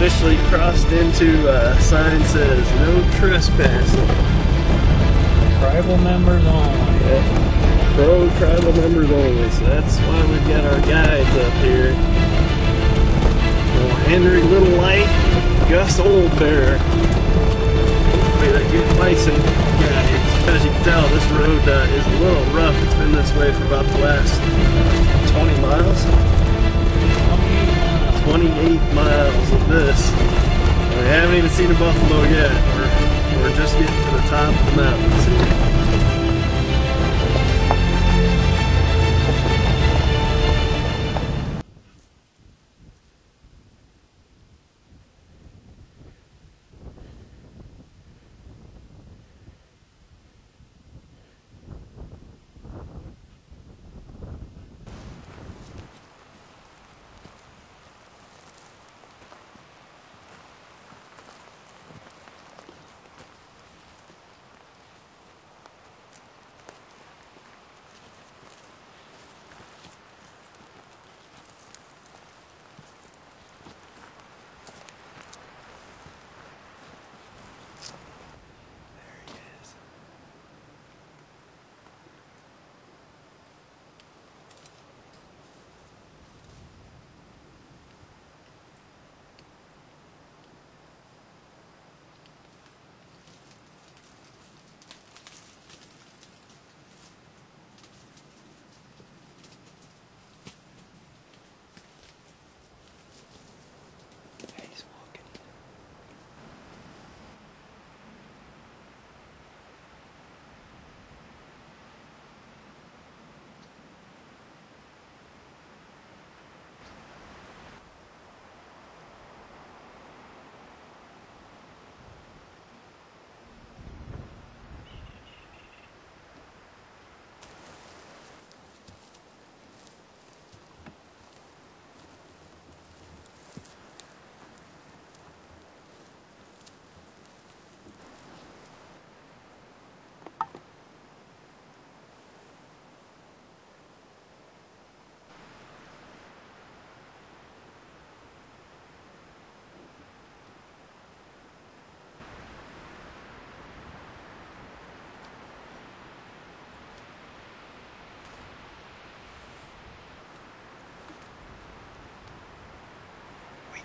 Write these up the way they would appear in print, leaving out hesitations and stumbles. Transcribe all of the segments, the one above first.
officially crossed into a sign says no trespassing. Tribal members only. Yeah. Pro tribal members only. So that's why we've got our guides up here. Little Henry Little Light, Gus Old Bear. Made a good bison guy. As you can tell, this road is a little rough. It's been this way for about the last 20 miles. 28 miles of this. We haven't even seen a buffalo yet. We're just getting to the top of the mountain.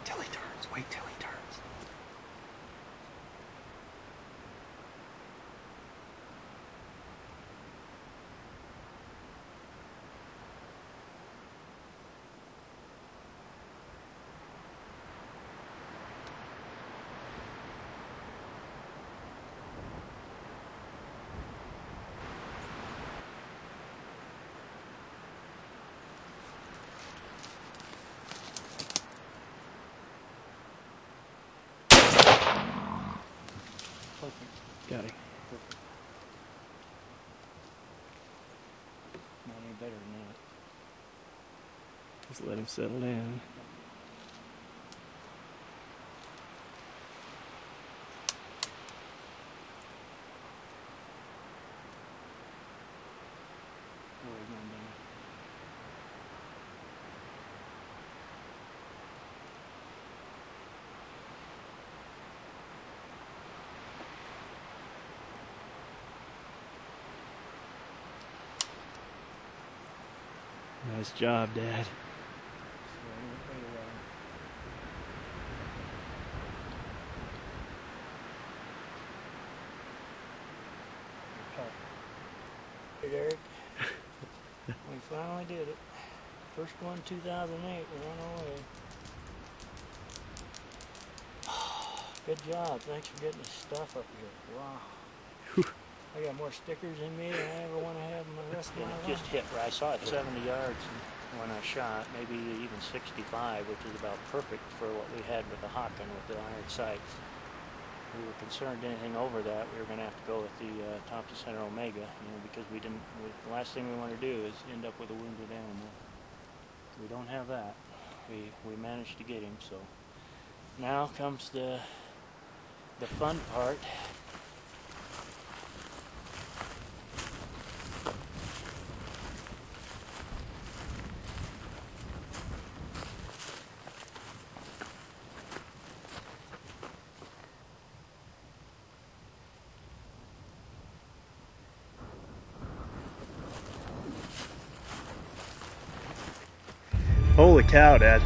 Till he turns, wait till he turns. Got him. Not any better than that. Just let him settle down. Nice job, Dad. Hey, Derek. We finally did it. First one, 2008. We're on our way. Good job. Thanks for getting this stuff up here. Wow. I got more stickers in me than I ever want to have in my rest of my life. Just hit right. I saw it 70 yards when I shot, maybe even 65, which is about perfect for what we had with the Hawken with the iron sights. We were concerned anything over that we were going to have to go with the Thompson Center Omega, because we didn't. The last thing we want to do is end up with a wounded animal. We don't have that. We managed to get him. So now comes the fun part. Holy cow, Dad.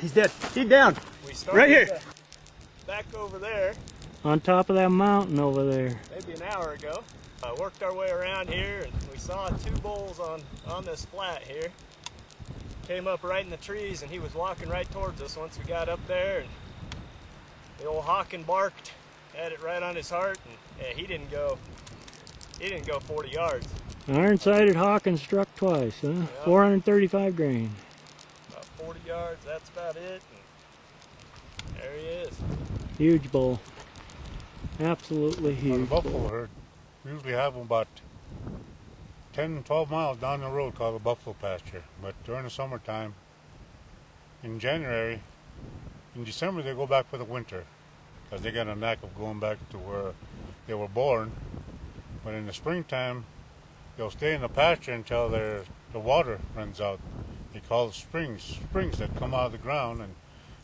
He's dead. He's down. We started right here. Back over there. On top of that mountain over there. Maybe an hour ago. Worked our way around here and we saw two bulls on this flat here. Came up right in the trees and he was walking right towards us once we got up there. And the old Hawken barked, had it right on his heart, and yeah, he didn't go 40 yards. Iron-sided Hawken struck twice, huh? Yeah. 435 grain. 40 yards, that's about it, and there he is. Huge bull. Absolutely huge. On the buffalo bull herd, we usually have them about 10, 12 miles down the road called the buffalo pasture, but during the summertime, in January, in December they go back for the winter, because they got a knack of going back to where they were born, but in the springtime, they'll stay in the pasture until the water runs out. They call it springs that come out of the ground, and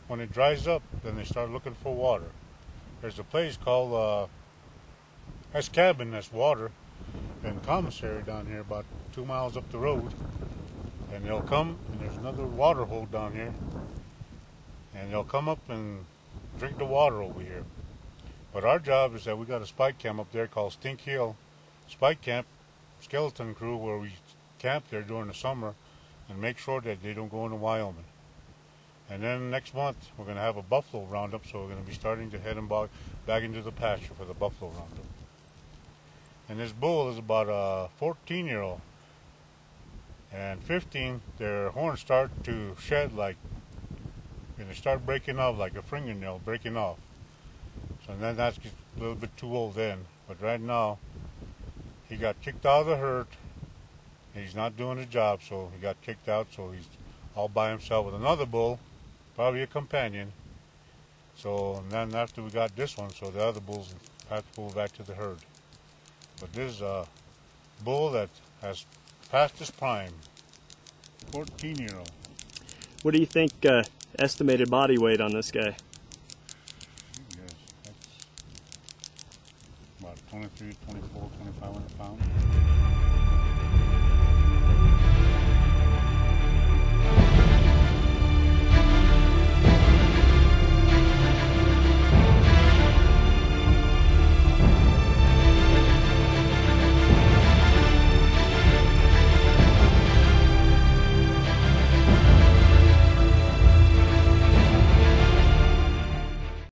when it dries up, then they start looking for water. There's a place called S Cabin that's water and commissary down here about 2 miles up the road, and they'll come, and there's another water hole down here, and they'll come up and drink the water over here. But our job is that we got a spike camp up there called Stink Hill, spike camp, skeleton crew, where we camp there during the summer and make sure that they don't go into Wyoming. And then next month, we're gonna have a buffalo roundup, so we're gonna be starting to head them back into the pasture for the buffalo roundup. And this bull is about a 14-year-old. And 15, their horns start to shed and they start breaking off like a fingernail breaking off. So then that's a little bit too old then. But right now, he got kicked out of the herd. He's not doing his job, so he got kicked out, so he's all by himself with another bull, probably a companion. So, and then after we got this one, so the other bulls have to move back to the herd. But this is a bull that has passed his prime, 14-year-old. What do you think estimated body weight on this guy? Yes, that's about 23, 24, 2,500 pounds.